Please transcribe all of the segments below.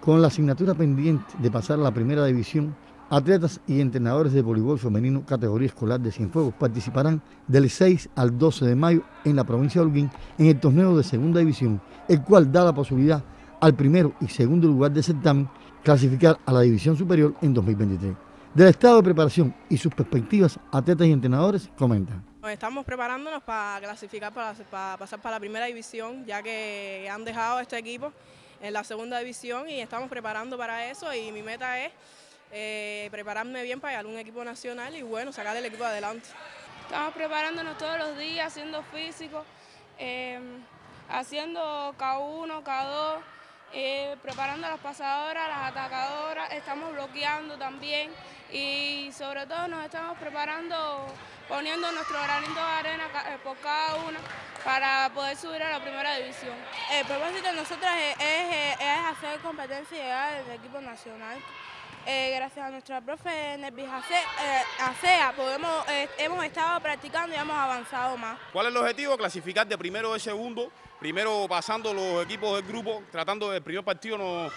Con la asignatura pendiente de pasar a la primera división, atletas y entrenadores de voleibol femenino categoría escolar de Cienfuegos participarán del 6 al 12 de mayo en la provincia de Holguín en el torneo de segunda división, el cual da la posibilidad al primero y segundo lugar del certamen clasificar a la división superior en 2023. Del estado de preparación y sus perspectivas, atletas y entrenadores comentan. Estamos preparándonos para clasificar, para pasar para la primera división, ya que han dejado este equipo en la segunda división y estamos preparando para eso, y mi meta es prepararme bien para llegar a un equipo nacional y bueno, sacar el equipo adelante. Estamos preparándonos todos los días, haciendo físico, haciendo K1, K2, preparando a las pasadoras, a las atacadoras, estamos bloqueando también y sobre todo nos estamos preparando, poniendo nuestro granito de arena por cada una para poder subir a la primera división. El propósito de nosotras es hacer competencia y llegar al equipo nacional. Gracias a nuestra profe Nervis Asea, hemos estado practicando y hemos avanzado más. ¿Cuál es el objetivo? Clasificar de primero a segundo, primero pasando los equipos del grupo, tratando del primer partido nos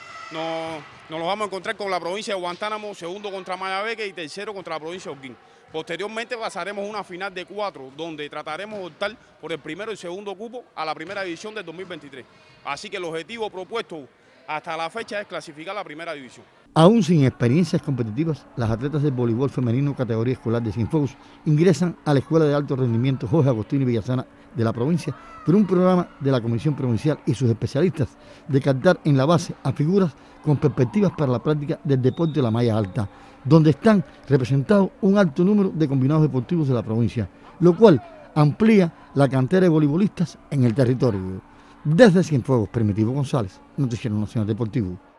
los vamos a encontrar con la provincia de Guantánamo, segundo contra Mayabeque y tercero contra la provincia de Holguín. Posteriormente pasaremos a una final de 4, donde trataremos de optar por el primero y segundo cupo a la primera división del 2023. Así que el objetivo propuesto hasta la fecha es clasificar la primera división. Aún sin experiencias competitivas, las atletas del voleibol femenino categoría escolar de Sinfocus ingresan a la Escuela de Alto Rendimiento José Agustín y Villazana de la provincia por un programa de la Comisión Provincial y sus especialistas de captar en la base a figuras con perspectivas para la práctica del deporte de la malla alta, donde están representados un alto número de combinados deportivos de la provincia, lo cual amplía la cantera de voleibolistas en el territorio. Desde Cienfuegos, Primitivo González, Noticiero Nacional Deportivo.